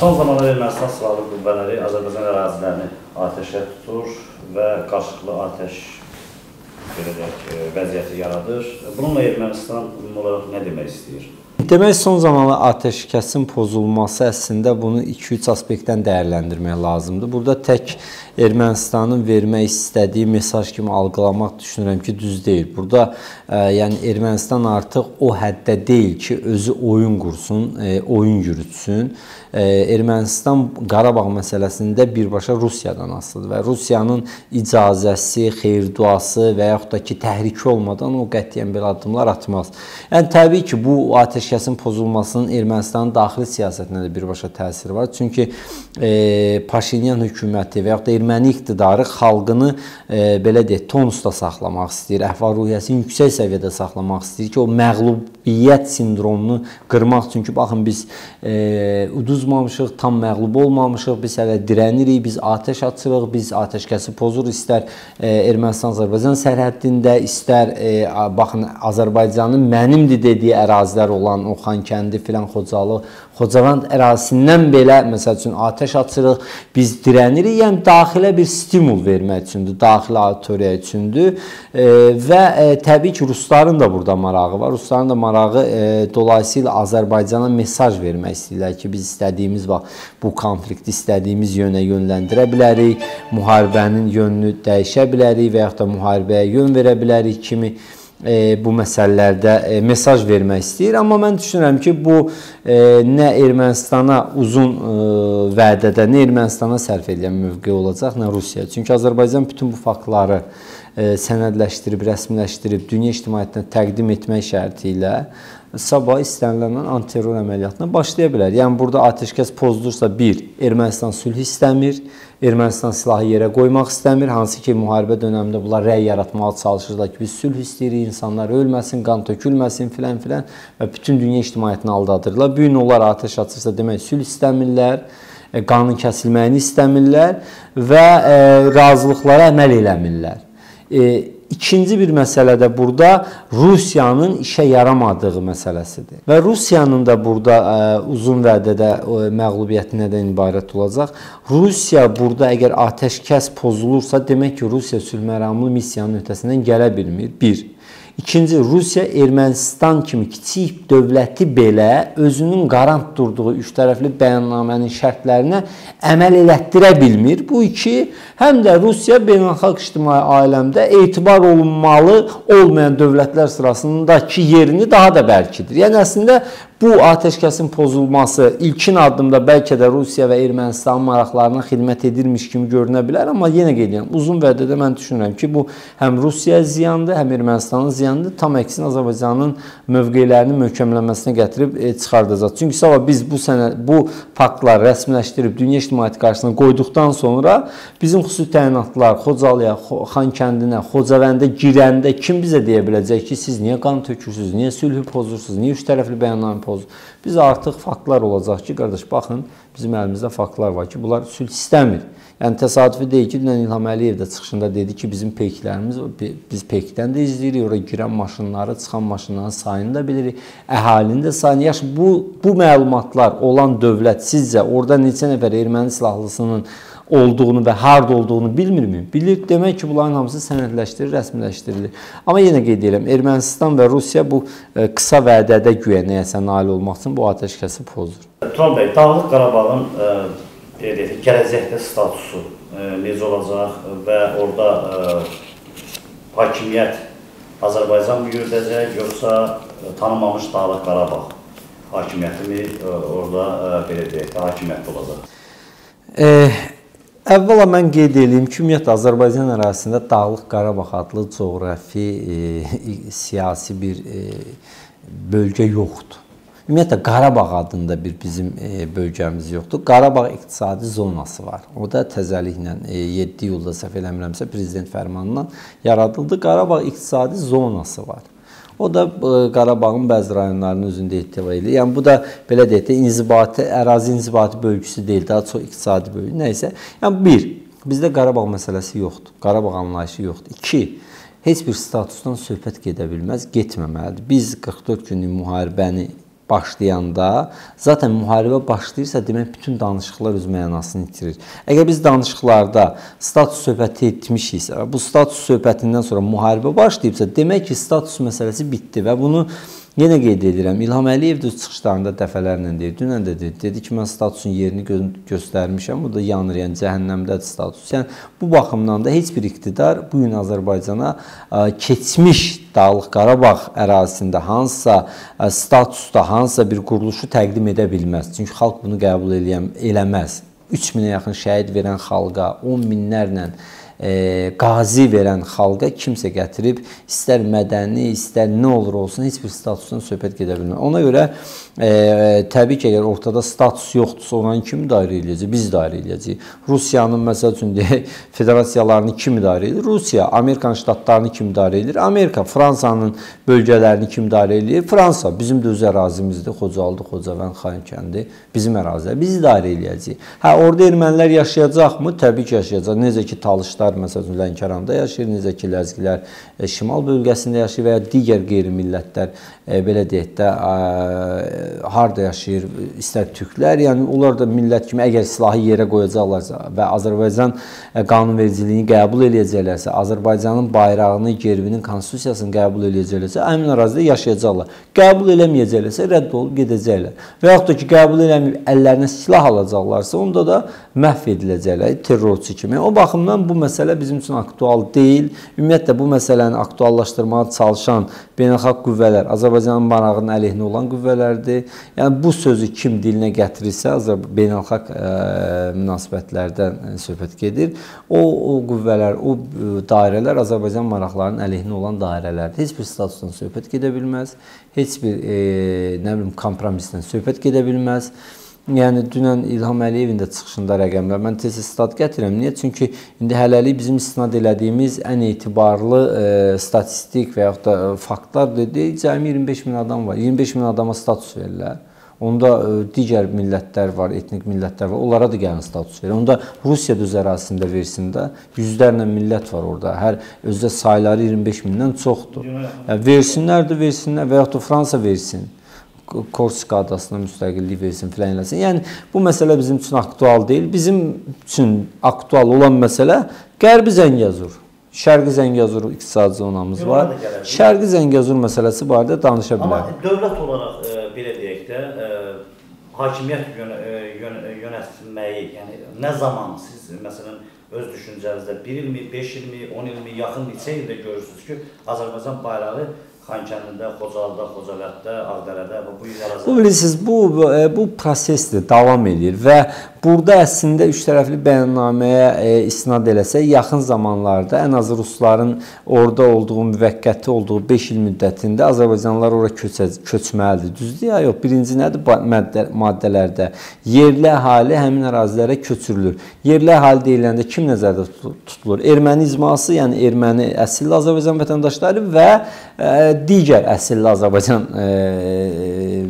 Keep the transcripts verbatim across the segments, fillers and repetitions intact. Son zamanlar Ermənistan silahlı qüvvələri Azərbaycan ərazilərini atəşə tutur və qarşılıqlı atəş vəziyyəti yaradır. Bununla Ermənistan ümumi olaraq nə demək istəyir? Demək, son zamanlar atəşkəsin pozulması əslində bunu iki üç aspektdən dəyərləndirmək lazımdır. Burada tək Ermənistanın vermək istədiyi mesaj kimi algılamaq düşünürəm ki, düz deyil. Burada e, yəni Ermənistan artıq o həddə deyil ki, özü oyun qursun, e, oyun yürütsün. E, Ermənistan Qarabağ məsələsində birbaşa Rusiyadan asılıdır və Rusiyanın icazəsi, xeyir-duası və yaxud da ki, təhriki olmadan o qətiyyən belə addımlar atmaz. Yəni, təbii ki, bu atəşkəsin pozulmasının Ermənistanın daxili siyasətinə də birbaşa təsiri var. Çünki e, Paşinyan hökuməti və yaxud da erməni iqtidarı xalqını e, belə deyək, tonusda saxlamaq istəyir, əhval-ruhiyyəsini yüksək səviyyədə saxlamaq istəyir ki, o məğlubiyyət sindromunu qırmaq. Çünki baxın, biz e, uduzmamışıq, tam məğlub olmamışıq, biz hələ dirənirik, biz atəş açırıq, biz atəşkəsi pozur, istər e, Ermənistan-Azərbaycan sərhəddində, istər e, baxın, Azərbaycanın mənimdir dediyi ərazilər olan o Xankəndi filan, Xocalı, Xocavəndə ərazisindən belə, məsəl üçün, atəş açırıq, biz dirənirik, yəni daxilə bir stimul vermək üçündür, daxili auditoriya üçündür e, və e, təbii ki, rusların da burada marağı var. Rusların da marağı e, dolayısıyla Azərbaycana mesaj vermək istəyirlər ki, biz istədiyimiz vaxt bu konflikti istədiyimiz yönə yönləndirə bilərik, müharibənin yönünü dəyişə bilərik və yaxud da müharibəyə yön verə bilərik kimi E, bu məsələlərdə e, mesaj vermək istəyir. Amma mən düşünürəm ki, bu e, nə Ermənistana uzun e, vədədə, nə Ermənistana sərf edilən mövqe olacaq, nə Rusiyaya. Çünki Azərbaycan bütün bu faktları e, sənədləşdirib, rəsmiləşdirib, dünya ictimaiyyətinə təqdim etmək şərti ilə sabah istənilən antiterror əməliyyatına başlaya bilər. Yəni, burada atəşkəs pozulursa, bir, Ermənistan sülh istəmir, Ermənistan silahı yerə qoymaq istəmir, hansı ki, müharibə dönəmində bunlar rəy yaratmağa çalışırlar ki, biz sülh istəyirik, insanlar ölməsin, qan tökülməsin, filan filan və bütün dünya ictimaiyyətini aldadırlar. Bu gün onlar atəş açırsa, demək, sülh istəmirlər, qanın kəsilməyini istəmirlər və e, razılıqlara əməl eləmirlər. E, İkinci bir məsələ də burada Rusiyanın işə yaramadığı məsələsidir. Və Rusiyanın da burada ə, uzun vədədə ə, məğlubiyyəti nədən ibarət olacaq? Rusiya burada əgər atəşkəs pozulursa, demək ki, Rusiya sülhməramlı missiyanın ötəsindən gələ bilmir. Bir. İkinci, Rusiya Ermənistan kimi kiçik dövləti belə özünün qarant durduğu üç tərəfli bəyannamənin şərtlərinə əməl elətdirə bilmir. Bu iki, həm də Rusiya beynəlxalq ictimai aləmdə etibar olunmalı olmayan dövlətlər sırasındakı yerini daha da bərkidir. Yəni, əslində, bu atəşkəsin pozulması ilkin addımda bəlkə də Rusiya və Ermənistan maraqlarına xidmət edirmiş kimi görünə bilər, amma yenə qeyd edirəm, uzun vədədə mən düşünürəm ki, bu həm Rusiya ziyandır, həm Ermənistanın ziyandır, tam əksin Azərbaycanın mövqelərinin möhkəmlənməsinə gətirib e, çıxardacaq. Çünki sabah biz bu sənə, bu faktları rəsmiləşdirib dünya ictimaiyyəti qarşısına qoyduqdan sonra bizim xüsusi təyinatlar Xocalıya, Xankəndinə, Xocavəndə girəndə kim bizə deyə biləcək ki, siz niyə qan tökürsünüz, niyə sülhü pozursunuz, niyə üç tərəfli bəyannaməyə pozursunuz? Biz artıq faktlar olacaq ki, qardaş, baxın, bizim əlimizdə faktlar var ki, bunlar sülh istəmir. Yəni, təsadüfi deyil ki, dünən İlham Əliyev də çıxışında dedi ki, bizim peyklərimiz, biz peykdən də izləyirik, oraya girən maşınları, çıxan maşınların sayını da bilirik, əhalinin də sayını. Yaxşı, bu, bu məlumatlar olan dövlət sizcə orada neçə nəfər erməni silahlısının olduğunu və harda olduğunu bilmirmi? Bilir, demək ki, bunların hamısı sənədləşdirilir, rəsmiləşdirilir. Amma yenə qeyd edirəm, Ermənistan və Rusiya bu qısa vədədə güya nəyəsə nail olmaq üçün bu atəşkəsi pozur. Tural bəy, Dağlıq Qarabağın gələcəkdə statusu necə olacaq və orada hakimiyyət Azərbaycan mı yürüdəcək, yoxsa tanınmamış Dağlıq Qarabağ hakimiyyətini orada hakimiyyətdə olacaq? Əvvəla mən qeyd edeyim ki, ümumiyyətlə, Azərbaycan ərazisində Dağlıq Qarabağ adlı coğrafi, e, siyasi bir e, bölgə yoxdur. Ümumiyyətlə, Qarabağ adında bir bizim e, bölgəmiz yoxdur. Qarabağ iqtisadi zonası var. O da təzəliklə e, yeddi iyulda, səhv eləmirəmsə, prezident fərmanından yaradıldı. Qarabağ iqtisadi zonası var. O da Qarabağın bəzi rayonlarının özündə ehtiva edir. Yəni, bu da, belə deyək də, inzibati, ərazi inzibati bölgüsü deyil, daha çox iqtisadi bölgü. Nəysə, yəni, bir, bizdə Qarabağ məsələsi yoxdur, Qarabağ anlayışı yoxdur. İki, heç bir statusdan söhbət gedə bilməz, getməməlidir. Biz qırx dörd günlük müharibəni başlayanda, zaten müharibə başlayırsa, demək bütün danışıqlar öz mənasını itirir. Əgər biz danışıqlarda status söhbəti etmişiksə, bu status söhbətindən sonra müharibə başlayıbsa, demək ki, status məsələsi bitdi və bunu yenə qeyd edirəm, İlham Əliyev də çıxışlarında dəfələrlə deyir, dünən də dedi, dedi ki, mən statusun yerini gö göstərmişəm, o da yanır, yəni cəhənnəmdədir status. Yəni, bu baxımdan da heç bir iqtidar bugün Azərbaycana keçmiş dağlıq Qarabağ ərazisində hansısa ə, statusda, hansısa bir quruluşu təqdim edə bilməz. Çünki xalq bunu qəbul eləyəm, eləməz. üç minə yaxın şəhid verən xalqa, on minlərlə qazi verən xalqa kimsə gətirib, istər mədəni, istər nə olur olsun, heç bir statusdan söhbət gedə bilmir. Ona görə, e, təbii ki, əgər ortada status yoxdursa, oranı kim idarə eləyəcək? Biz idarə eləyəcəyik. Rusiyanın, məsəl üçün, deyək, federasiyalarını kim idarə edir? Rusiya. Amerikanın ştatlarını kim idarə edir? Amerika. Fransanın bölgələrini kim idarə eləyir? Fransa. Bizim də öz ərazimizdir. Xocalıdır, Xocavəndə, Xankəndi. Bizim ərazilər. Biz idarə eləyəcəyik. Hə, orada ermənilər yaşayacaqmı? Təbii ki, yaşayacaq. Necə ki, talışlar məsələn Lənkəranda yaşayır, necə ki Ləzgilər şimal bölgəsində yaşayır və ya digər qeyri-millətlər, belə deyək də, harda yaşayır, istər türklər, yəni onlar da millət kimi əgər silahı yerə qoyacaqlarsa və Azərbaycan qanunvericiliyini qəbul eləyəcəklərsə, Azərbaycanın bayrağını, gerbinin, konstitusiyasını qəbul eləyəcəklərsə, həmin ərazidə yaşayacaqlar. Qəbul eləməyəcəklərsə, rədd olub gedəcəklər. Və yaxud da ki, qəbul eləməyib əllərinə silah alacaqlarsa, onda da məhv ediləcəklər, terrorçu kimi. O baxımdan bu məsələ Məsələ bizim üçün aktual deyil. Ümumiyyətlə, bu məsələni aktuallaşdırmağa çalışan beynəlxalq qüvvələr Azərbaycanın marağının əleyhinə olan qüvvələrdir. Yəni, bu sözü kim dilinə gətirirsə, beynəlxalq ə, münasibətlərdən söhbət gedir. O, o qüvvələr, o dairələr Azərbaycan maraqlarının əleyhinə olan dairələrdir. Heç bir statusdan söhbət gedə bilməz, heç bir e, nə bilim, kompromisdən söhbət gedə bilməz. Yəni, dünən İlham Əliyevin də çıxışında rəqəmlər, mən tez-tez stat gətirəm. Niyə? Çünki indi hələlik bizim istinad elədiyimiz ən etibarlı e, statistik və yaxud da e, faktlar deyil, cəmi iyirmi beş min adam var. iyirmi beş min adama status verirlər. Onda e, digər millətlər var, etnik millətlər var, onlara da gəlin status verir. Onda Rusiya öz ərazisində versin də, yüzlərlə millət var orada, hər özdə sayları iyirmi beş mindən çoxdur. Yəni, versinlər də versinlər və yaxud da Fransa versin. Korsika adasına müstəqillik versin, filan eləsin. Yəni, bu məsələ bizim üçün aktual deyil. Bizim üçün aktual olan məsələ Qərbi Zəngəzur. Şərqi Zəngəzur iqtisadi zonamız var. Şərqi Zəngəzur məsələsi barədə danışa bilərik. Amma dövlət olaraq, belə deyək də, hakimiyyət yönətməyi, yəni nə zaman siz, məsələn, öz düşüncənizdə bir il mi, beş il mi, on il mi, yaxın neçə ildə görürsünüz ki, Azərbaycan bayrağı Xankəndində, Xocalıda, Xocavəndə, Ağdərədə və bu yaraza... Bu bilirsiniz, bu, bu, bu prosesdir, davam edir və burada əslində üç tərəfli bəyannaməyə e, istinad eləsək, yaxın zamanlarda ən azı rusların orada olduğu, müvəqqəti olduğu beş il müddətində Azərbaycanlılar ora köçə, köçməlidir. Düzdür ya, yox. Birinci nədir maddə, maddələrdə? Yerli əhali həmin ərazilərə köçürülür. Yerli əhali deyiləndə kim nəzərdə tutulur? Erməni icması, yəni erməni əsilli Azərbaycan vətəndaşları və e, digər əsilli Azərbaycan e,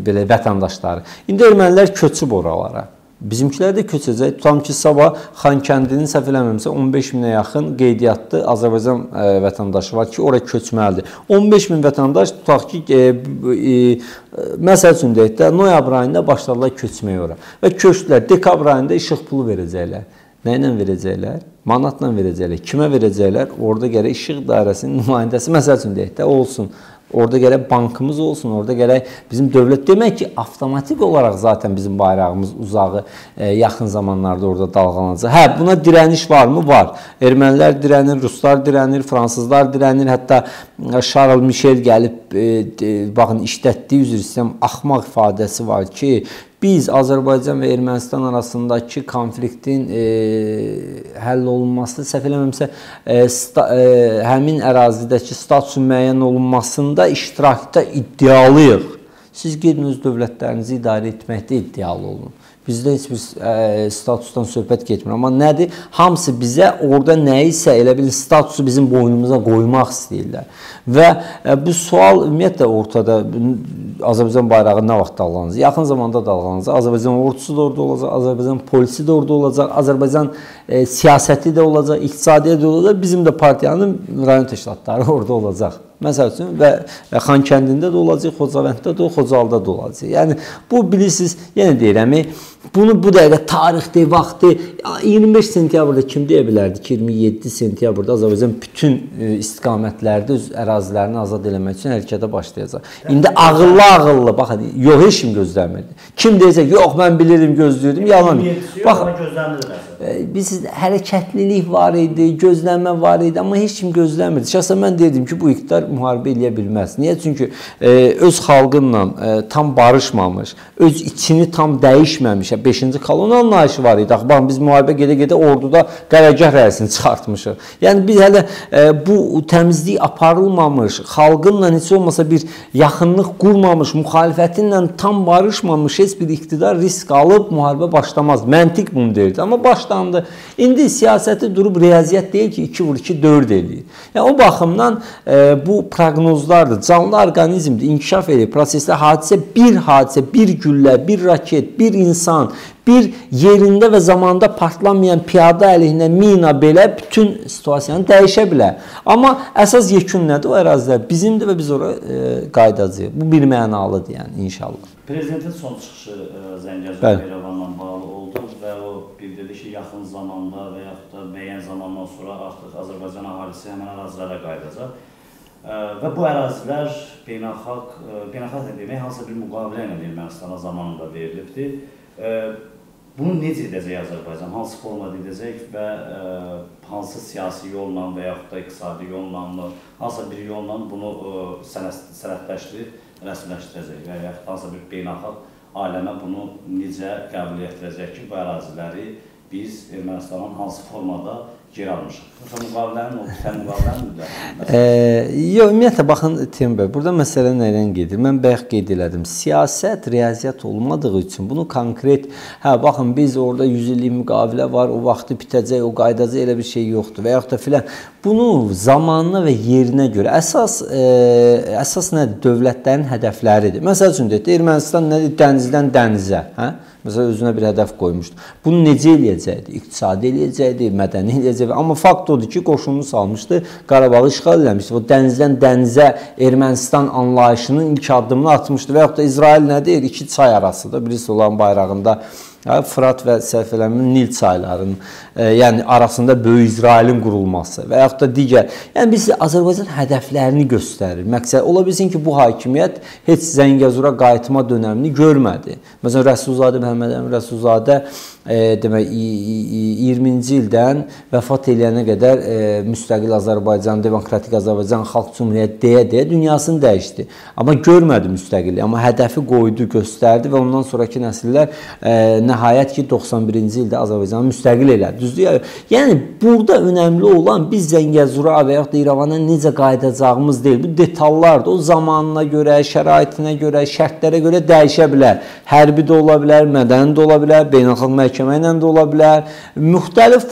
belə vətəndaşları. İndi ermənilər köçüb oralara. Bizimkilər də köçəcək. Tutam ki, sabah Xankəndinin səhv eləməmsə on beş minə yaxın qeydiyyatlı Azərbaycan e, vətəndaşı var ki, ora köçməlidir. on beş min vətəndaş tutaq ki, e, e, məsəl üçün deyək də, noyabr ayında başladılar köçməyə ora. Və köçdülər, dekabr ayında işıq pulu verəcəklər. Nə ilə verəcəklər? Manatla verəcəklər. Kimə verəcəklər? Orada gərək işıq dairəsinin nümayəndəsi, məsəl üçün deyək də, olsun. Orada gərək bankımız olsun, orada gərək bizim dövlət. Demək ki, avtomatik olaraq zaten bizim bayrağımız uzağı e, yaxın zamanlarda orada dalğalanacaq. Hə, buna dirəniş varmı? Var. Ermənilər dirənir, ruslar dirənir, fransızlar dirənir. Hətta Charles Michel gəlib, e, de, baxın, işlətdiyi üzr istəyirəm, axmaq ifadəsi var ki, biz Azərbaycan və Ermənistan arasındakı konfliktin e, həll olunması, səhv eləməmsə, e, sta, e, həmin ərazidəki statusun müəyyən olunmasında iştirakda iddialıyıq. Siz gedin öz dövlətlərinizi idarə etməkdə iddialı olun. Bizdə heç bir e, statusdan söhbət getmir. Amma nədir? Hamısı bizə orada nəyisə elə bil statusu bizim boynumuza qoymaq istəyirlər. Və e, bu sual ümumiyyətlə ortada Azərbaycan bayrağı nə vaxt dalğalanacaq? Yaxın zamanda dalğalanacaq. Azərbaycan ordusu da orada olacaq, Azərbaycan polisi də orada olacaq, Azərbaycan e, siyasəti də olacaq, iqtisadiyyat da olacaq, bizim də partiyanın rayon təşkilatları orada olacaq. Məsəl üçün və Xankəndində də olacaq, Xocavənddə də, Xocalıda da olacaq. Yəni bu bilirsiniz, yenə deyirəm, bunu bu dəqiqə tarixdir, vaxtdır. iyirmi beş sentyabrda kim deyə bilərdi ki, iyirmi yeddi sentyabrda Azərbaycan bütün istiqamətlərdə öz ərazilərini azad eləmək üçün hərəkətə başlayacaq. İndi ağıllı-ağıllı, baxın, yox heç kim gözləmirdi. Kim deyəcək, yox mən bilirdim, gözləyirdim, yalan. Baxın, biz hərəkətlilik var idi, gözlənmə var idi, amma heç kim gözləmirdi. Şəxsən mən deyirdim ki, bu iqtidar müharibə eləyə bilməz. Niyə? Çünki öz xalqınla tam barışmamış, öz içini tam dəyişməmiş, beşinci kolonu anlayışı var idi. Baxın, biz müharibə gedə-gedə orduda qərargah rəisini çıxartmışıq. Yəni, biz hələ bu təmizlik aparılmamış, xalqınla heç olmasa bir yaxınlıq qurmamış, müxalifətinlə tam barışmamış heç bir iqtidar risk alıb müharibə başlamaz. Məntiq bunu deyirdi, amma başlandı. İndi siyasəti durub riyaziyyət deyil ki, iki vur iki dörd eləyir. Yəni, o baxımdan bu proqnozlardır, canlı orqanizmdir, inkişaf eləyir. Prosesdə hadisə bir hadisə, bir güllə, bir raket, bir insan, bir yerində və zamanda partlamayan piyada əleyhinə mina belə bütün situasiyanı dəyişə bilər. Amma əsas yekun nədir? O ərazilər bizimdir və biz oraya qaydacağıq. Bu bir mənalıdır yəni inşallah. Prezidentin son çıxışı Zəngəzur İrəvanla bağlı oldu və o bildirdi ki, yaxın zamanda və yaxud da müəyyən zamandan sonra artıq Azərbaycan əhalisi həmin ərazilərə qaydacaq. Və bu ərazilər beynəlxalq, beynəlxalq demək, hansısa bir müqavilə ilə Ermənistana zamanında verilibdir. Bunu necə edəcək Azərbaycan, hansı formada edəcək və hansı siyasi yolla və yaxud da iqtisadi yolla, hansısa bir yolla bunu sənədləşdirib rəsmiləşdirəcək və yaxud hansısa bir beynəlxalq aləmə bunu necə qəbul etdirəcək ki, bu əraziləri biz Ermənistanın hansı formada geri almışıq? Sən müqavilənin oldu, sən müqavilənin müddəti? Yox, ümumiyyətlə, baxın, Teymur, burada məsələ nəyən gedir? Mən bəyək qeyd elədim. Siyasət, riyaziyyat olmadığı üçün bunu konkret, hə, baxın, biz orada yüz illik müqavilə var, o vaxtı bitəcək, o qaydacaq, elə bir şey yoxdur və yaxud da filan. Bunu zamanına və yerinə görə əsas nədir? Dövlətlərin hədəfləridir. Məsəl üçün deyək, Ermənistan nədir? Dənizdən dənizə, hə? Məsələn, özünə bir hədəf qoymuşdu. Bunu necə eləyəcəkdi? İqtisadi eləyəcəkdi, mədəni eləyəcəkdi. Amma fakt odur ki, qoşununu salmışdı, Qarabağı işğal eləmişdi. O dənizdən dənizə Ermənistan anlayışının ilk addımını atmışdı. Və yaxud da İsrail nə deyir? İki çay arasıdır. Birisi olan bayrağında Fırat və səhv eləmin Nil çaylarının, yəni arasında böyük İsrailin qurulması və yaxud da digər. Yəni, biz Azərbaycan hədəflərini göstərir. Məqsəd, ola bilsin ki, bu hakimiyyət heç Zəngəzura qayıtma dönəmini görmədi. Məsələn, Rəsulzadə Məhəmməd Rəsulzadə iyirminci ildən vəfat eləyənə qədər müstəqil Azərbaycan, demokratik Azərbaycan, xalq cümhuriyyət deyə-deyə dünyasını dəyişdi. Amma görmədi müstəqili, amma hədəfi qoydu, göstərdi və ondan sonraki nəsillər nə nəhayət ki, doxsan birinci ildə Azərbaycanı müstəqil elədi, düzdür. Yəni, burada önəmli olan biz Zəngəzura və yaxud da İrəvana necə qayıdacağımız deyil. Bu detallardır. O zamanına görə, şəraitinə görə, şərtlərə görə dəyişə bilər. Hərbi də ola bilər, mədəni də ola bilər, beynəlxalq məhkəmə ilə də ola bilər, müxtəlif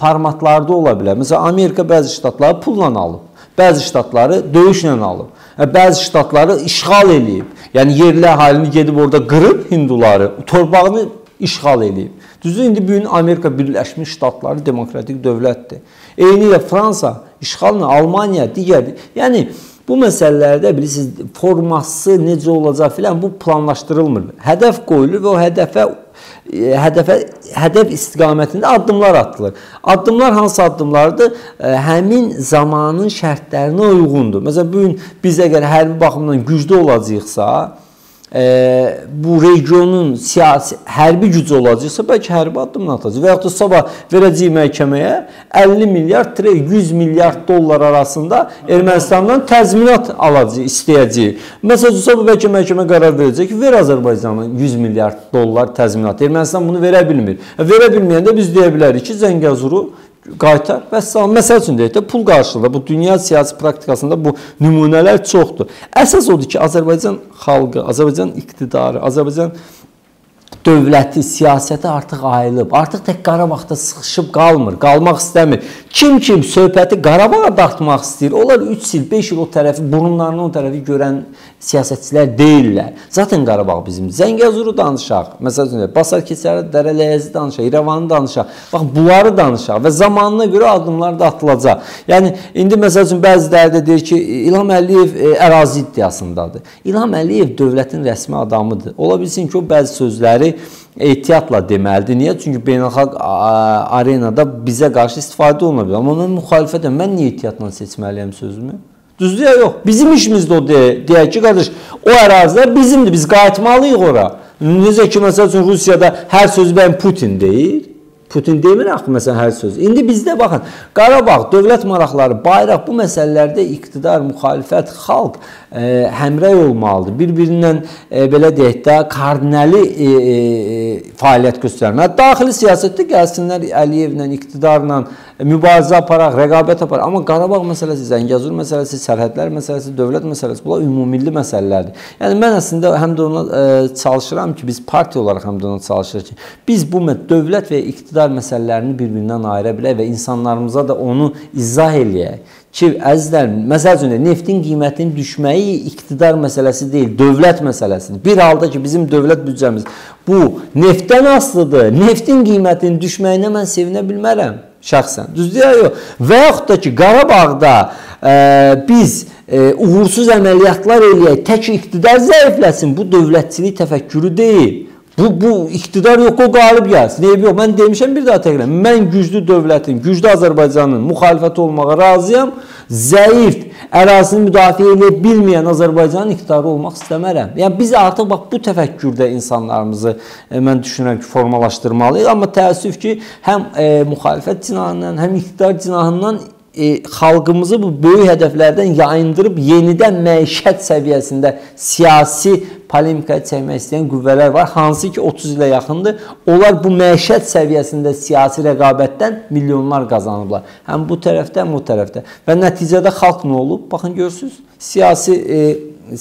formatlarda ola bilər. Məsələn, Amerika bəzi ştatları pulla alıb, bəzi ştatları döyüşlə alıb. Bəzi ştatları işğal eləyib. Yəni, yerli əhalini gedib orada qırıb hinduları, torbağını işğal edib. Düzdür, indi bugün Amerika Birləşmiş Ştatları demokratik dövlətdir. Eynilə Fransa işğalına, Almaniya, digərdir. Yəni, bu məsələlərdə bilirsiniz, forması necə olacaq filan, bu planlaşdırılmır. Hədəf qoyulur və o hədəfə hədəf istiqamətində addımlar atılır. Addımlar hansı addımlardır? Həmin zamanın şərtlərinə uyğundur. Məsələn, bugün biz əgər hərbi baxımdan güclü olacaqsa, bu regionun siyasi, hərbi gücü olacaqsa, bəlkə hərbi addımını atacaq. Və yaxud da sabah verəcəyik məhkəməyə əlli milyard, yüz milyard dollar arasında Ermənistandan təzminat alacaq, istəyəcəyik. Məsələn, sabah bəlkə məhkəmə qərar verəcək ki, ver Azərbaycanı yüz milyard dollar təzminat. Ermənistan bunu verə bilmir. Verə bilməyəndə biz deyə bilərik ki, Zəngəzuru qaytar və məsəl üçün deyək də pul qarşılığı, bu dünya siyasi praktikasında bu nümunələr çoxdur. Əsas odur ki, Azərbaycan xalqı, Azərbaycan iqtidarı, Azərbaycan dövləti, siyasəti artıq ayılıb. Artıq tək Qarabağda sıxışıb qalmır, qalmaq istəmir. Kim kim söhbəti Qarabağa dartmaq istəyir, onlar üç il, beş il o tərəfi, burunlarını o tərəfi görən siyasətçilər deyirlər. Zaten Qarabağ bizim. Zəngəzuru danışaq, məsələn, Basar keçəri, Dərələyəzi danışaq, İrəvanı danışaq, bax, bunları danışaq və zamanına görə adımlar da atılacaq. Yəni, indi məsələn, bəziləri də deyir ki, İlham Əliyev e, ərazi iddiasındadır. İlham Əliyev dövlətin rəsmi adamıdır. Ola bilsin ki, o bəzi sözləri ehtiyatla deməlidir. Niyə? Çünki beynəlxalq arenada bizə qarşı istifadə oluna bilər. Amma ondan müxalifət edir. Mən niyə ehtiyatla seçməliyəm sözümü? Düzdür ya, yox. Bizim işimizdə o deyək ki, qardaş, o ərazilər bizimdir, biz qayıtmalıyıq ora. Necə ki, məsəl üçün, Rusiyada hər sözü bəyəm Putin deyir. Putin demir axı, məsələn, hər söz. İndi bizdə baxın, Qarabağ, dövlət maraqları, bayraq, bu məsələlərdə iqtidar, müxalifət, xalq e, həmrəy olmalıdır. Bir-birindən, e, belə deyək də, kardinali e, e, fəaliyyət göstərirlər. Daxili siyasətdə gəlsinlər Əliyevlə, iqtidarla, mübarizə aparaq, rəqabət aparaq. Amma Qarabağ məsələsi, Zəngəzur məsələsi, sərhədlər məsələsi, dövlət məsələsi, bunlar ümumilli məsələlərdir. Yəni, mən əslində həm də ona e, çalışıram ki, biz partiya olaraq həm də ona çalışırıq ki, biz bu dövlət və iqtidar məsələlərini bir-birindən ayıra bilək və insanlarımıza da onu izah eləyək ki, əzizlər, məsəl üçün, neftin qiymətinin düşməyi iqtidar məsələsi deyil, dövlət məsələsidir. Bir halda ki, bizim dövlət büdcəmiz bu neftdən asılıdır, neftin qiymətinin düşməyinə mən sevinə bilmərəm şəxsən, düzdür ya, yox. Və yaxud da ki, Qarabağda ə, biz ə, uğursuz əməliyyatlar eləyək, tək iqtidar zəifləsin, bu dövlətçilik təfəkkürü deyil. Bu, bu iqtidar yox, o qalib gəlsin. Neybi yox, mən demişəm bir daha təkrar. Mən güclü dövlətin, güclü Azərbaycanın müxalifəti olmağa razıyam. Zəif, ərazisini müdafiə edə bilməyən Azərbaycanın iqtidarı olmaq istəmərəm. Yəni, biz artıq bax, bu təfəkkürdə insanlarımızı, e, mən düşünürəm ki, formalaşdırmalıyıq. Amma təəssüf ki, həm e, müxalifət cinahından, həm iqtidar cinahından E, xalqımızı bu böyük hədəflərdən yayındırıb yenidən məişət səviyyəsində siyasi polemikaya çəkmək istəyən qüvvələr var. Hansı ki, otuz ilə yaxındır. Onlar bu məişət səviyyəsində siyasi rəqabətdən milyonlar qazanıblar. Həm bu tərəfdə, həm o tərəfdə. Və nəticədə xalq nə olub? Baxın, görürsünüz, siyasi e,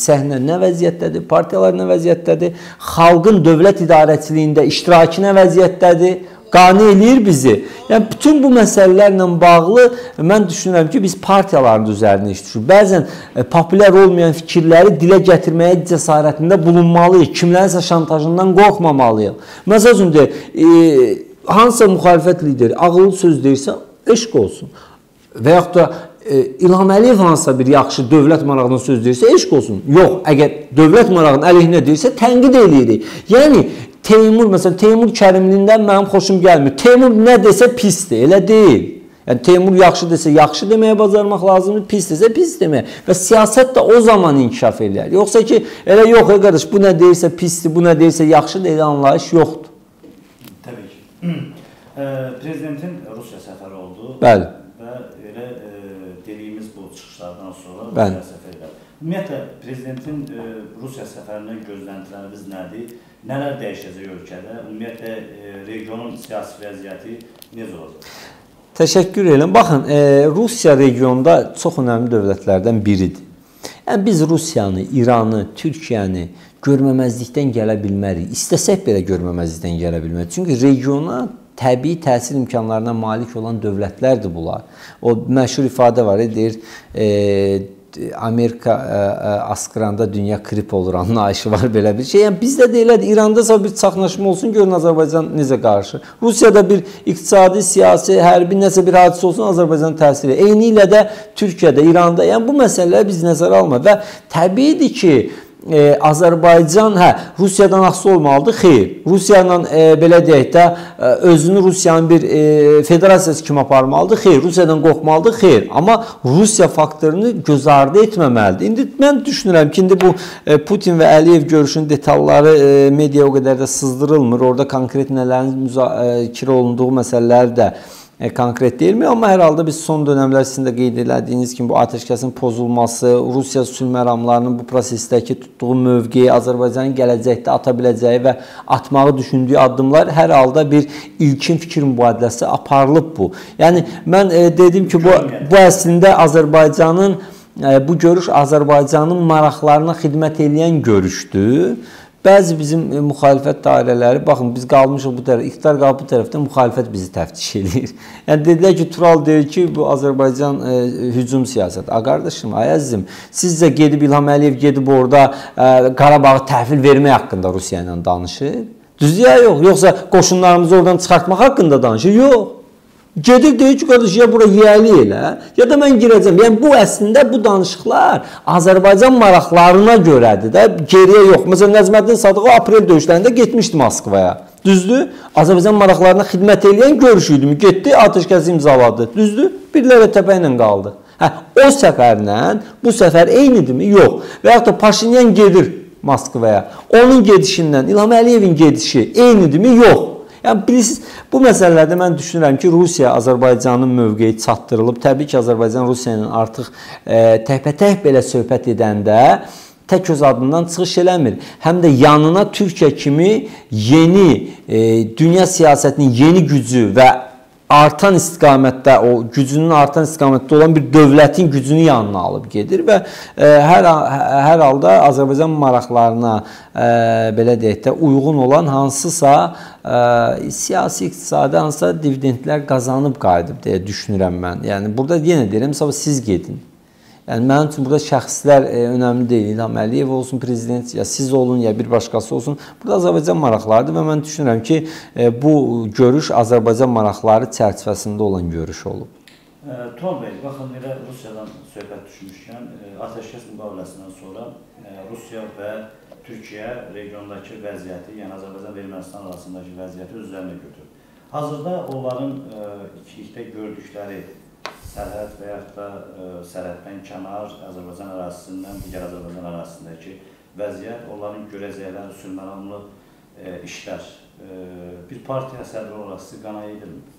səhnə nə vəziyyətdədir, partiyalar nə vəziyyətdədir, xalqın dövlət idarəçiliyində iştirakı nə vəziyyətdədir, qane eləyir bizi. Yəni, bütün bu məsələlərlə bağlı mən düşünürəm ki, biz partiyaların üzərində iş düşürük. Bəzən e, popülər olmayan fikirləri dilə gətirməyə cəsarətində bulunmalıyıq. Kimlərinsə şantajından qorxmamalıyıq. Məsəl üçün deyir, e, hansısa müxalifət lideri ağıllı söz deyirsə, eşq olsun. Və yaxud da e, İlham Əliyev hansısa bir yaxşı dövlət marağına söz deyirsə, eşq olsun. Yox, əgər dövlət marağının əleyhinə deyirsə, tənqid eləyirik. Yəni, Teymur, məsələn, Teymur Kərimlindən mənim xoşum gəlmir. Teymur nə desə pisdir, elə deyil. Yəni, Teymur yaxşı desə, yaxşı deməyə bacarmaq lazımdır, pis desə, pis deməyə. Və siyasət də o zaman inkişaf eləyər. Yoxsa ki, elə yox, ey qardaş, bu nə deyirsə pisdir, bu nə deyirsə yaxşıdır, elə anlayış yoxdur. Təbii ki. E, prezidentin Rusiya səfəri oldu. Bəli. Və elə e, dediyimiz bu çıxışlardan sonra Bəli. Rusiya səfərlər. Ümumiyyətlə, prezidentin e, Rusiya səfərindən gözləntilərimiz nədir? Nələr dəyişəcək ölkədə? Ümumiyyətlə, e, regionun siyasi vəziyyəti necə olacaq? Təşəkkür edirəm. Baxın, e, Rusiya regionda çox önəmli dövlətlərdən biridir. Yəni, biz Rusiyanı, İranı, Türkiyəni görməməzlikdən gələ bilmərik. İstəsək belə görməməzlikdən gələ bilmərik. Çünki regiona təbii təsir imkanlarına malik olan dövlətlərdir bunlar. O məşhur ifadə var, deyir, e, Amerika askıranda dünya krip olur, anlayışı var belə bir şey. Yəni, bizdə də elədir, İranda bir çaxnaşma olsun, görün Azərbaycan necə qarşı. Rusiyada bir iqtisadi, siyasi, hərbi nəsə bir hadisə olsun, Azərbaycan təsir edir. Eyni ilə də Türkiyədə, İranda, yəni bu məsələləri biz nəzərə alma. Və təbiidir ki, Ee, Azərbaycan, hə, Rusiyadan asılı olmalıdır, xeyr. Rusiyanın, e, belə deyək də, e, özünü Rusiyanın bir e, federasiyası kimi aparmalıdır, xeyr. Rusiyadan qorxmalıdır, xeyr. Amma Rusiya faktorunu göz ardı etməməlidir. İndi mən düşünürəm ki, indi bu e, Putin və Əliyev görüşünün detalları e, media o qədər də sızdırılmır. Orada konkret nələrin müzakirə olunduğu məsələlər də konkret deyilmi? Amma hər halda biz son dönəmlər sizin də qeyd elədiyiniz kimi bu atəşkəsin pozulması, Rusiya sülh məramlarının bu prosesdəki tutduğu mövqeyi, Azərbaycanın gələcəkdə ata biləcəyi və atmağı düşündüyü addımlar hər halda bir ilkin fikir mübadiləsi aparılıb bu. Yəni, mən dedim ki, bu, bu əslində Azərbaycanın, bu görüş Azərbaycanın maraqlarına xidmət eləyən görüşdür. Bəzi bizim müxalifət dairələri, baxın biz qalmışıq bu tərəf, iqtidar qalıb bu tərəfdə, müxalifət bizi təftiş edir. Yəni dedilər ki, Tural deyir ki, bu Azərbaycan e, hücum siyasəti. A qardaşım, ay əzizim, sizcə gedib İlham Əliyev gedib orada e, Qarabağı təhvil vermək haqqında Rusiya ilə danışır. Düzdür ya yox, yoxsa qoşunlarımızı oradan çıxartmaq haqqında danışır, yox. Gedir deyir ki, qardaş, ya bura yiyəli elə, ya da mən girəcəm. Yəni, bu əslində bu danışıqlar Azərbaycan maraqlarına görədir də, geriyə yox. Məsələn, Nəzməddin Sadıqov aprel döyüşlərində getmişdi Moskvaya. Düzdür, Azərbaycan maraqlarına xidmət eləyən görüşüydü. Getdi, atəşkəsi imzaladı. Düzdür, birilərə təpə ilə qaldı. Hə, o səfərlə bu səfər eynidirmi? Yox. Və yaxud da Paşinyan gedir Moskvaya. Onun gedişindən İlham Əliyevin gedişi eynidirmi? Yox. Yəni, bilirsiniz, bu məsələlərdə mən düşünürəm ki, Rusiya Azərbaycanın mövqeyi çatdırılıb. Təbii ki, Azərbaycan Rusiyanın artıq e, təhbətəh belə söhbət edəndə tək öz adından çıxış eləmir. Həm də yanına Türkiyə kimi yeni, e, dünya siyasətinin yeni gücü və artan istiqamətdə, o gücünün artan istiqamətdə olan bir dövlətin gücünü yanına alıb gedir və e, hər, hər halda Azərbaycan maraqlarına e, belə deyək də, uyğun olan hansısa Iı, siyasi, iqtisadi, hansısa dividendlər qazanıb qayıdıb deyə düşünürəm mən. Yəni, burada yenə deyirəm, sabah siz gedin. Yəni, mənim üçün burada şəxslər e, önəmli deyil. İlham Əliyev olsun, prezident, ya siz olun, ya bir başqası olsun. Burada Azərbaycan maraqlarıdır və mən düşünürəm ki, e, bu görüş Azərbaycan maraqları çərçivəsində olan görüş olub. Tural bəy, baxın, elə Rusiyadan söhbət düşmüşkən, atəşkəs müqaviləsindən sonra Rusiya və Türkiyə regiondakı vəziyyəti, yəni Azərbaycan və Ermənistan arasındakı vəziyyəti özlərinə götürür. Hazırda onların e, ikilikdə gördükləri sərhəd və yaxud da e, sərhəddən kənar Azərbaycan ərazisindən digər Azərbaycan ərazisindəki vəziyyət, onların görəcəkləri sülməramlı e, işlər. E, bir partiya sədri olaraq sizi qana edilmir.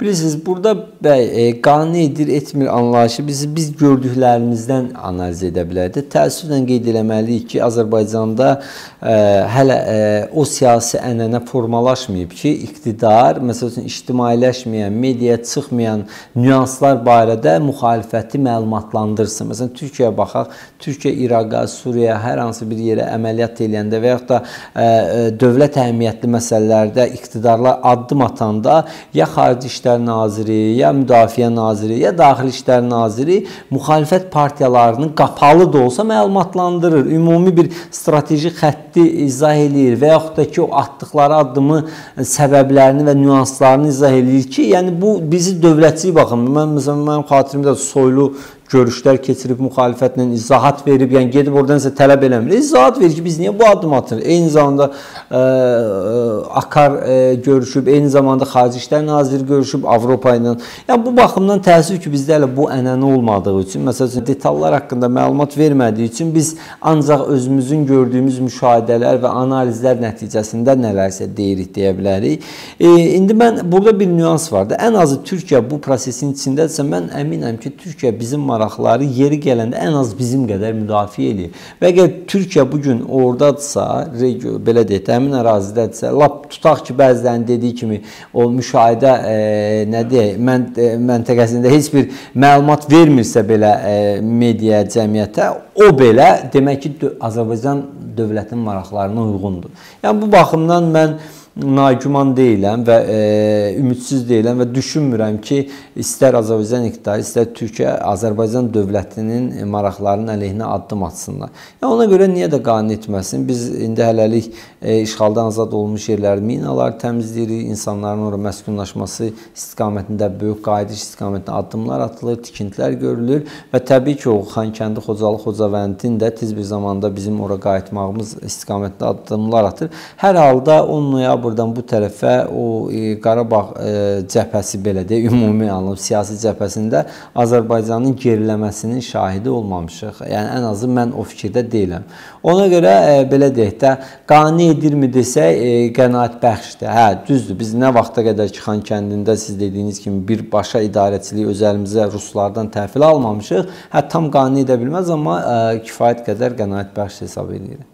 Bilirsiniz, burada bəy, e, qane edir, etmir anlayışı biz, biz gördüklərimizdən analiz edə bilərdi. Təəssüflə qeyd eləməliyik ki, Azərbaycanda e, hələ e, o siyasi ənənə formalaşmayıb ki, iqtidar, məsəl üçün, ictimailəşməyən, mediaya çıxmayan nüanslar barədə müxalifəti məlumatlandırsın. Məsələn, Türkiyəyə baxaq, Türkiyə, İraqa, Suriyaya, hər hansı bir yerə əməliyyat eləyəndə və yaxud da e, dövlət əhəmiyyətli məsələlərdə iqtidarlar addım atanda ya Xarici İşlər Naziri, ya Müdafiə Naziri, ya Daxili İşlər Naziri müxalifət partiyalarının qapalı da olsa məlumatlandırır. Ümumi bir strateji xətti izah eləyir və yaxud da ki, o atdıqları addımı səbəblərini və nüanslarını izah eləyir ki, yəni bu bizi dövlətçilik baxımından, mən, məsələn, mənim xatirimdə soylu görüşlər keçirib, müxalifətlə izahat verib, yəni gedib oradan isə tələb eləmir. İzahat verir ki, biz niyə bu addım atırıq? Eyni zamanda e, Akar e, görüşüb, eyni zamanda Xarici İşlər Naziri görüşüb Avropa ilə. Yəni, bu baxımdan təəssüf ki, bizdə hələ bu ənənə olmadığı üçün, məsəl üçün, detallar haqqında məlumat vermədiyi üçün biz ancaq özümüzün gördüyümüz müşahidələr və analizlər nəticəsində nələrsə deyirik, deyə bilərik. E, indi mən, burada bir nüans vardır. Ən azı Türkiyə bu prosesin içindədirsə, mən əminəm ki, Türkiyə bizim maraqları yeri gələndə ən az bizim qədər müdafiə eləyir. Və əgər Türkiyə bugün oradadırsa, belə deyək, həmin ərazidədirsə, lap tutaq ki, bəzilərin dediyi kimi o müşahidə e, nə deyək, mən, e, məntəqəsində heç bir məlumat vermirsə belə e, media cəmiyyətə, o belə demək ki, Azərbaycan dövlətinin maraqlarına uyğundur. Yəni, bu baxımdan mən naguman deyiləm və e, ümidsiz deyiləm və düşünmürəm ki, istər Azərbaycan iqtidarı, istər Türkiyə Azərbaycan dövlətinin maraqlarının əleyhinə addım atsınlar. Yəni, ona görə niyə də qane etməsin? Biz indi hələlik e, işğaldan azad olmuş yerləri minalar təmizləyirik, insanların orada məskunlaşması istiqamətində böyük qayıdış istiqamətində addımlar atılır, tikintilər görülür və təbii ki, o Xankəndi, Xocalı, Xocavəndin də tez bir zamanda bizim oraya qayıtmağımız istiqamətində addımlar atır. Hər halda on noyabr buradan bu tərəfə o e, Qarabağ e, cəbhəsi belə deyə ümumi alınıb siyasi cəbhəsində Azərbaycanın geriləməsinin şahidi olmamışıq. Yəni ən azı mən o fikirdə deyiləm. Ona görə e, belə deyək də qane edirmi desək e, qənaət bəxşdir. Hə, düzdür. Biz nə vaxta qədər ki Xankəndində siz dediyiniz kimi bir başa idarəçiliyi özəlimizə ruslardan təhvil almamışıq. Hə, tam qane edə bilməz amma e, kifayət qədər qənaət bəxş hesab edirəm.